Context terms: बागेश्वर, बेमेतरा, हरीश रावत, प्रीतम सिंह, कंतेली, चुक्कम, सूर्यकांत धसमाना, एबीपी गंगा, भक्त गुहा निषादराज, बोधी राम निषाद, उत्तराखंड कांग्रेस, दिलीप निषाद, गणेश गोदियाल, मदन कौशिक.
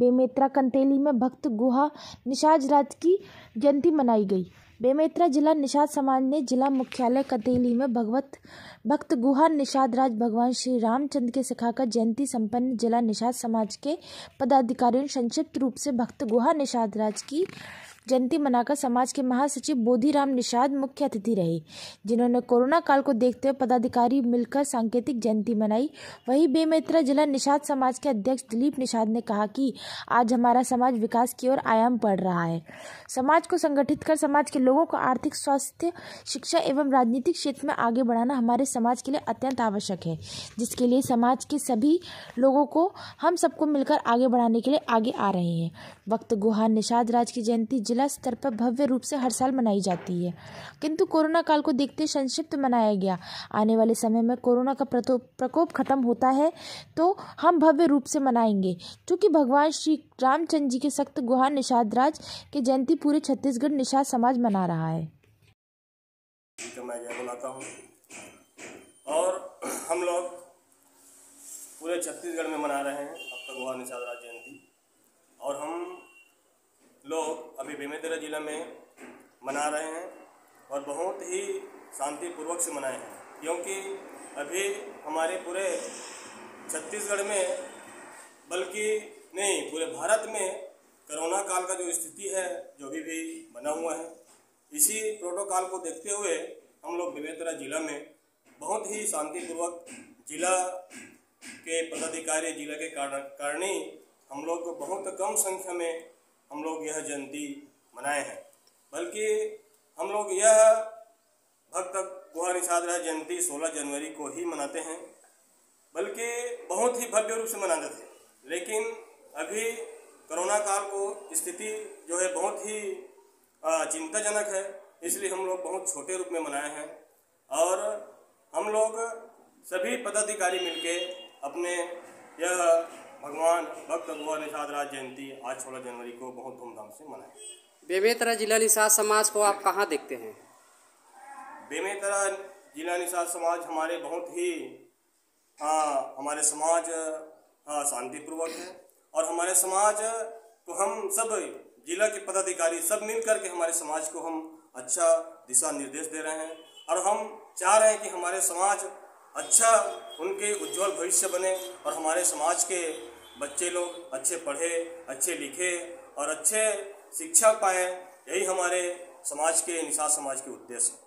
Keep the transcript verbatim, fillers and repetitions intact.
बेमेतरा कंतेली में भक्त गुहा निषादराज की जयंती मनाई गई। बेमेतरा जिला निषाद समाज ने जिला मुख्यालय कंतेली में भगवत भक्त गुहा निषादराज भगवान श्री रामचंद्र के सखा का जयंती संपन्न जिला निषाद समाज के पदाधिकारियों संक्षिप्त रूप से भक्त गुहा निषादराज की जयंती मनाकर समाज के महासचिव बोधी राम निषाद मुख्य अतिथि रहे, जिन्होंने कोरोना काल को देखते हुए पदाधिकारी मिलकर सांकेतिक जयंती मनाई। वहीं बेमेतरा जिला निषाद समाज के अध्यक्ष दिलीप निषाद ने कहा कि आज हमारा समाज विकास की ओर आयाम बढ़ रहा है। समाज को संगठित कर समाज के लोगों को आर्थिक, स्वास्थ्य, शिक्षा एवं राजनीतिक क्षेत्र में आगे बढ़ाना हमारे समाज के लिए अत्यंत आवश्यक है, जिसके लिए समाज के सभी लोगों को हम सबको मिलकर आगे बढ़ाने के लिए आगे आ रहे हैं। भक्त गुहा निषादराज की जयंती जिला स्तर पर भव्य रूप से हर साल मनाई जाती है, किंतु कोरोना काल को देखते संक्षिप्त मनाया गया। आने वाले समय में कोरोना का प्रकोप खत्म होता है तो हम भव्य रूप से मनाएंगे, क्योंकि भगवान श्री रामचंद्र जी के सख्त गुहा निषादराज की जयंती पूरे छत्तीसगढ़ निषाद समाज मना रहा है। तो मैं ये बुलाता हूं। और हम लोग पूरे छत्तीसगढ़ में मना रहे हैं भक्त गुहा निषादराज जयंती, और हम लोग अभी बेमेतरा जिला में मना रहे हैं और बहुत ही शांतिपूर्वक से मनाए हैं, क्योंकि अभी हमारे पूरे छत्तीसगढ़ में, बल्कि नहीं पूरे भारत में कोरोना काल का जो स्थिति है, जो अभी भी बना हुआ है, इसी प्रोटोकॉल को देखते हुए हम लोग बेमेतरा जिला में बहुत ही शांतिपूर्वक जिला के पदाधिकारी, जिला के कारणी हम लोग को बहुत कम संख्या में हम लोग यह जयंती मनाए हैं, बल्कि हम लोग यह भक्त गुहा निषादराज जयंती सोलह जनवरी को ही मनाते हैं, बल्कि बहुत ही भव्य रूप से मनाते थे। लेकिन अभी कोरोना काल को स्थिति जो है बहुत ही चिंताजनक है, इसलिए हम लोग बहुत छोटे रूप में मनाए हैं। और हम लोग सभी पदाधिकारी मिलके अपने यह भगवान भक्त गुहा निषादराज जयंती आज सोलह जनवरी को बहुत धूमधाम से मनाए। बेमेतरा जिला निषाद समाज को आप कहाँ देखते हैं? बेमेतरा जिला निषाद समाज हमारे बहुत ही हाँ हमारे समाज हाँ शांतिपूर्वक है, और हमारे समाज को हम सब जिला के पदाधिकारी सब मिल करके हमारे समाज को हम अच्छा दिशा निर्देश दे रहे हैं, और हम चाह रहे हैं कि हमारे समाज अच्छा, उनके उज्जवल भविष्य बने और हमारे समाज के बच्चे लोग अच्छे पढ़े, अच्छे लिखे और अच्छे शिक्षा पाएं। यही हमारे समाज के निषाद समाज के उद्देश्य हैं।